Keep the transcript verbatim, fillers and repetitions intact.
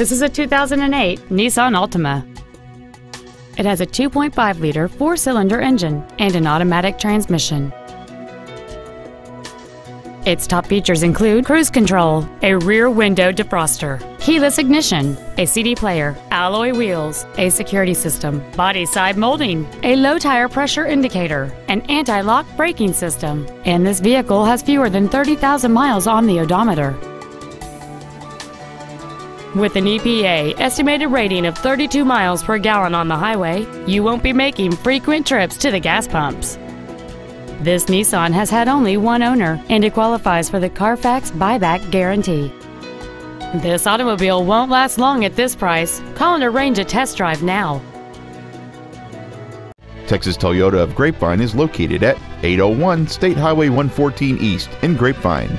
This is a two thousand eight Nissan Altima. It has a two point five liter four-cylinder engine and an automatic transmission. Its top features include cruise control, a rear window defroster, keyless ignition, a C D player, alloy wheels, a security system, body side molding, a low tire pressure indicator, an anti-lock braking system, and this vehicle has fewer than thirty thousand miles on the odometer. With an E P A estimated rating of thirty-two miles per gallon on the highway, you won't be making frequent trips to the gas pumps. This Nissan has had only one owner, and it qualifies for the Carfax buyback guarantee. This automobile won't last long at this price. Call and arrange a test drive now. Texas Toyota of Grapevine is located at eight oh one State Highway one fourteen East in Grapevine.